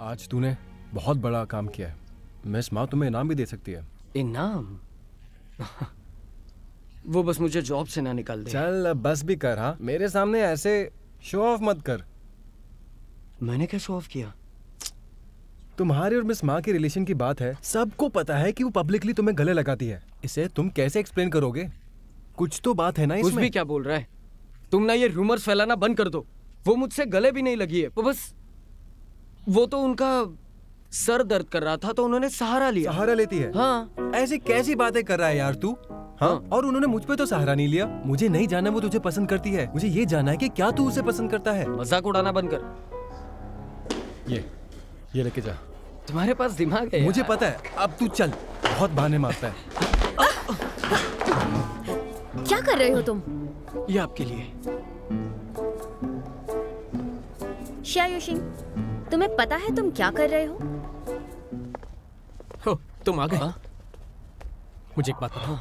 आज तूने बहुत बड़ा काम किया है। मिस माँ तुम्हें इनाम भी दे सकती है। इनाम? वो बस मुझे जॉब से ना निकाल दे। चल बस भी कर। हाँ, मेरे सामने ऐसे शो ऑफ मत कर। मैंने क्या शो ऑफ किया? तुम्हारे और मिस माँ के रिलेशन की बात है, सबको पता है कि वो पब्लिकली तुम्हें गले लगाती है। इसे तुम कैसे एक्सप्लेन करोगे? कुछ तो बात है ना इसमें। कुछ भी क्या बोल रहा है तुम ना, ये रूमर्स फैलाना बंद कर दो। वो मुझसे गले भी नहीं लगी है, बस वो तो उनका सर दर्द कर रहा था तो उन्होंने सहारा लिया। सहारा लेती है? हाँ। ऐसी कैसी बातें कर रहा है यार तू? हाँ। और उन्होंने मुझ पे तो सहारा नहीं लिया। मुझे नहीं जाना वो तुझे पसंद करती है, मुझे ये जानना है कि क्या तू उसे पसंद करता है। मजाक उड़ाना बंद कर। ये लेके जा। तुम्हारे पास दिमाग है? मुझे पता है। अब तू चल, बहुत बहाने मारता है। क्या कर रहे हो तुम? ये आपके लिए। शायोशिंग, तुम्हें पता है तुम क्या कर रहे हो? तुम आ गए। मुझे एक बात बताओ,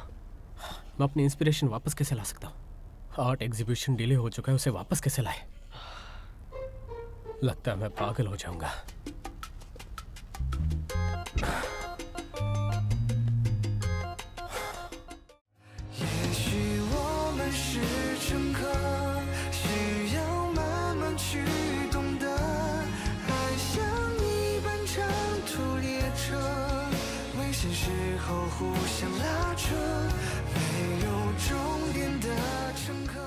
मैं अपनी इंस्पिरेशन वापस कैसे ला सकता हूँ? आर्ट एग्जीबिशन डिले हो चुका है, उसे वापस कैसे लाए? लगता है मैं पागल हो जाऊंगा।互相拉扯，没有终点的乘客。